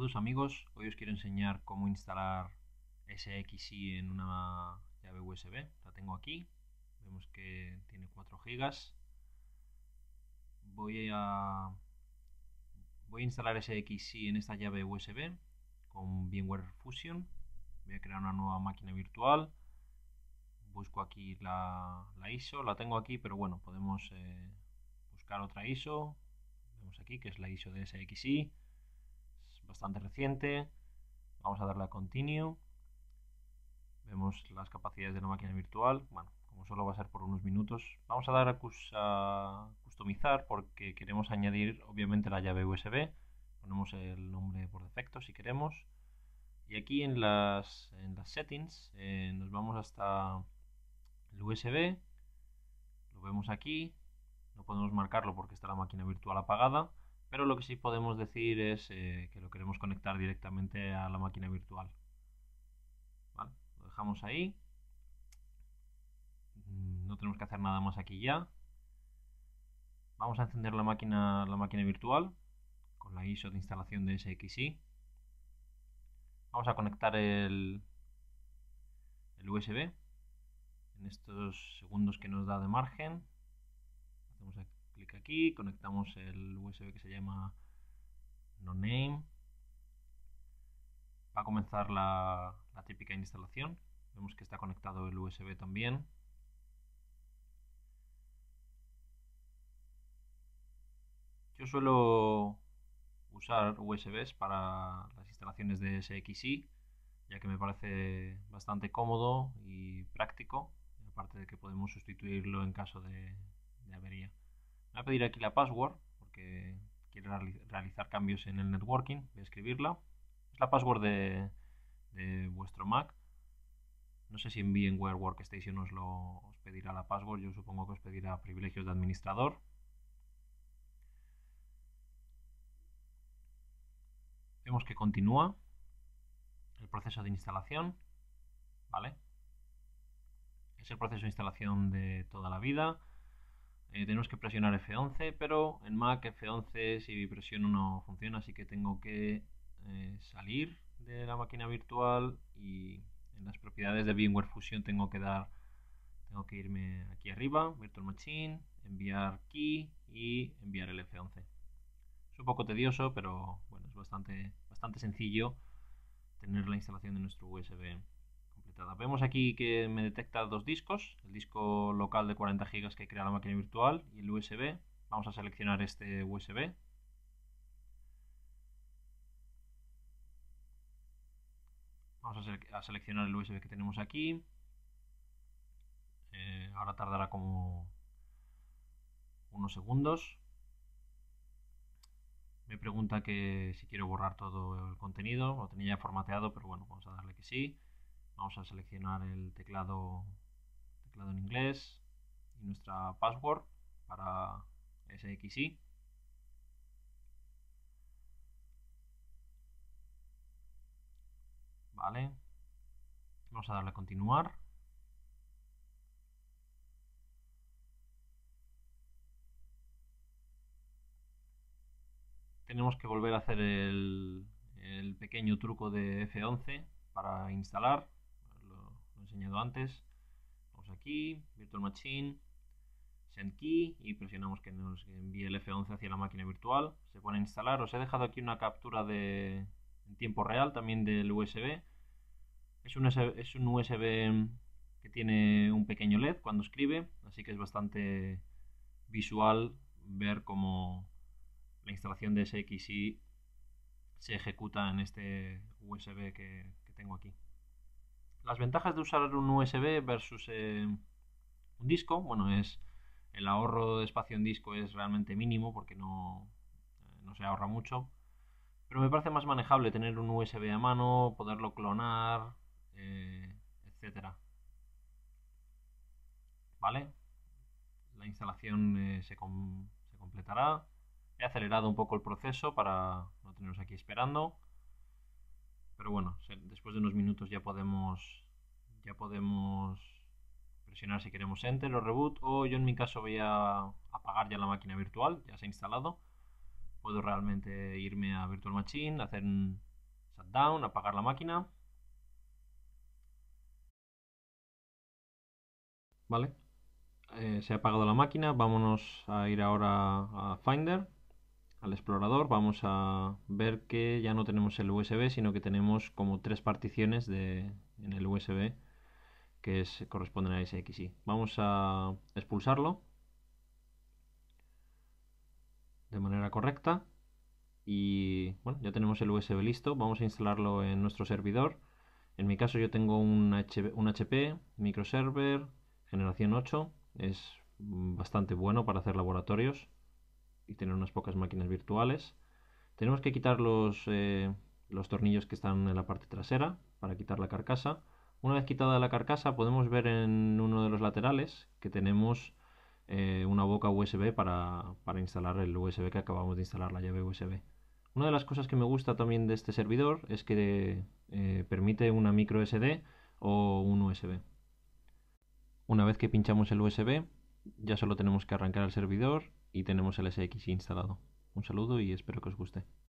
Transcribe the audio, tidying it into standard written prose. todos amigos, hoy os quiero enseñar cómo instalar ESXi en una llave USB. La tengo aquí, vemos que tiene 4 GB. Voy a instalar ESXi en esta llave USB con VMware Fusion. Voy a crear una nueva máquina virtual, busco aquí la ISO, la tengo aquí, pero bueno, podemos buscar otra ISO. Vemos aquí que es la ISO de ESXi, es bastante reciente. Vamos a darle a Continue. Vemos las capacidades de la máquina virtual. Bueno, como solo va a ser por unos minutos, vamos a dar a customizar porque queremos añadir obviamente la llave USB. Ponemos el nombre por defecto si queremos. Y aquí en las settings nos vamos hasta el USB. Lo vemos aquí. No podemos marcarlo porque está la máquina virtual apagada, pero lo que sí podemos decir es que lo queremos conectar directamente a la máquina virtual. Vale, lo dejamos ahí. No tenemos que hacer nada más aquí ya. Vamos a encender la máquina virtual con la ISO de instalación de ESXi. Vamos a conectar el USB en estos segundos que nos da de margen. Hacemos clic aquí, conectamos el USB que se llama No Name. Va a comenzar la típica instalación. Vemos que está conectado el USB también. Yo suelo usar USBs para las instalaciones de ESXi, ya que me parece bastante cómodo y práctico, aparte de que podemos sustituirlo en caso de avería. Me voy a pedir aquí la password porque quiero realizar cambios en el networking. Voy a escribirla. Es la password de vuestro Mac. No sé si en VMware Workstation os pedirá la password. Yo supongo que os pedirá privilegios de administrador. Vemos que continúa el proceso de instalación, ¿vale? Es el proceso de instalación de toda la vida. Tenemos que presionar F11, pero en Mac F11 si presiono no funciona, así que tengo que salir de la máquina virtual y en las propiedades de VMware Fusion tengo que irme aquí arriba, Virtual Machine, enviar key y enviar el F11. Es un poco tedioso, pero bueno, es bastante sencillo tener la instalación de nuestro USB completada. Vemos aquí que me detecta 2 discos, el disco local de 40 GB que crea la máquina virtual y el USB. Vamos a seleccionar este USB. Vamos a seleccionar el USB que tenemos aquí. Ahora tardará como unos segundos. Me pregunta que si quiero borrar todo el contenido, lo tenía ya formateado, pero bueno, vamos a darle que sí. Vamos a seleccionar el teclado en inglés y nuestra password para ESXi. Vale. Vamos a darle a continuar. Tenemos que volver a hacer el pequeño truco de F11 para instalar. Lo he enseñado antes. Vamos aquí, Virtual Machine, Send Key y presionamos que nos envíe el F11 hacia la máquina virtual. Se pone a instalar. Os he dejado aquí una captura en tiempo real también del USB. Es un USB que tiene un pequeño LED cuando escribe, así que es bastante visual ver cómo la instalación de ESXi se ejecuta en este USB que tengo aquí. Las ventajas de usar un USB versus un disco, bueno, es el ahorro de espacio en disco es realmente mínimo porque no se ahorra mucho, pero me parece más manejable tener un USB a mano, poderlo clonar, etcétera. Vale, la instalación se completará. He acelerado un poco el proceso para no teneros aquí esperando. Pero bueno, después de unos minutos ya podemos presionar si queremos Enter o Reboot, o yo en mi caso voy a apagar ya la máquina virtual, ya se ha instalado. Puedo realmente irme a Virtual Machine, hacer un shutdown, apagar la máquina. Vale, se ha apagado la máquina. Vámonos a ir ahora a Finder, al explorador. Vamos a ver que ya no tenemos el USB, sino que tenemos como tres particiones en el USB que corresponden a ESXi. Vamos a expulsarlo de manera correcta y bueno, ya tenemos el USB listo. Vamos a instalarlo en nuestro servidor. En mi caso yo tengo un HP microserver generación 8, es bastante bueno para hacer laboratorios y tener unas pocas máquinas virtuales. Tenemos que quitar los tornillos que están en la parte trasera para quitar la carcasa. Una vez quitada la carcasa podemos ver en uno de los laterales que tenemos una boca USB para instalar el USB que acabamos de instalar, la llave USB. Una de las cosas que me gusta también de este servidor es que permite una micro SD o un USB. Una vez que pinchamos el USB ya solo tenemos que arrancar el servidor y tenemos el ESXi instalado. Un saludo y espero que os guste.